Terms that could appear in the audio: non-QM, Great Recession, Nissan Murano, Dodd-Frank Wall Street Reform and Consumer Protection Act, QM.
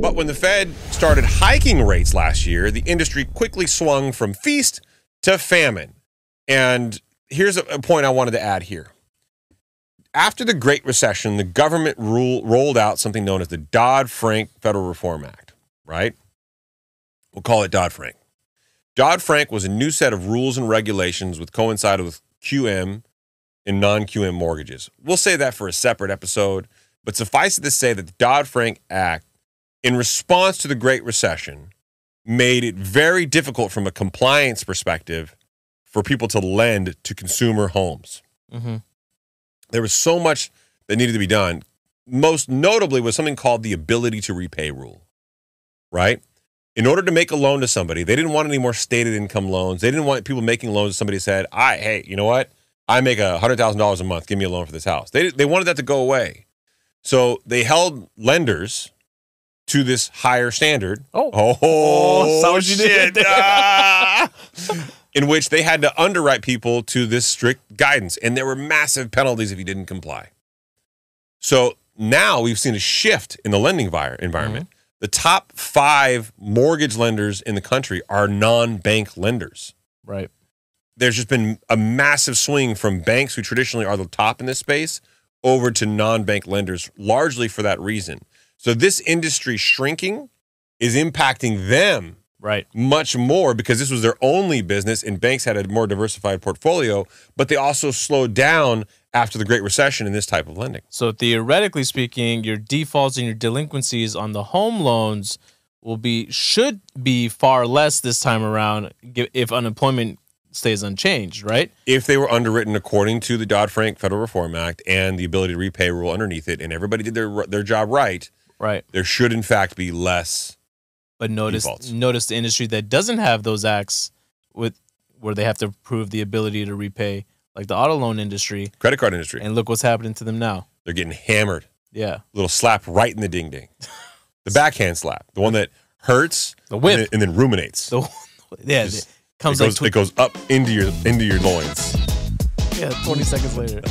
But when the Fed started hiking rates last year, the industry quickly swung from feast to famine. And here's a point I wanted to add here. After the Great Recession, the government rolled out something known as the Dodd-Frank Federal Reform Act, right? We'll call it Dodd-Frank. Dodd-Frank was a new set of rules and regulations which coincided with QM and non-QM mortgages. We'll save that for a separate episode, but suffice it to say that the Dodd-Frank Act, in response to the Great Recession, made it very difficult from a compliance perspective for people to lend to consumer homes. Mm-hmm. There was so much that needed to be done. Most notably was something called the ability to repay rule, right? In order to make a loan to somebody, they didn't want any more stated income loans. They didn't want people making loans to somebody who said, hey, you know what? I make $100,000 a month. Give me a loan for this house. They wanted that to go away. So they held lenders to this higher standard. Oh shit. In which they had to underwrite people to this strict guidance. And there were massive penalties if you didn't comply. So now we've seen a shift in the lending environment. Mm-hmm. The top 5 mortgage lenders in the country are non-bank lenders. Right. There's just been a massive swing from banks, who traditionally are the top in this space, over to non-bank lenders, largely for that reason. So this industry shrinking is impacting them much more, because this was their only business and banks had a more diversified portfolio, but they also slowed down after the Great Recession in this type of lending. So theoretically speaking, your defaults and your delinquencies on the home loans should be far less this time around if unemployment stays unchanged, right? If they were underwritten according to the Dodd-Frank Federal Reform Act and the ability to repay rule underneath it, and everybody did their job right, there should in fact be less. But notice the industry that doesn't have those acts, where they have to prove the ability to repay, like the auto loan industry, credit card industry, and look what's happening to them now. They're getting hammered. Yeah, a little slap right in the ding ding, the backhand slap, the one that hurts, the whip, and then ruminates. Yeah, it goes up into your loins. Yeah, 20 seconds later.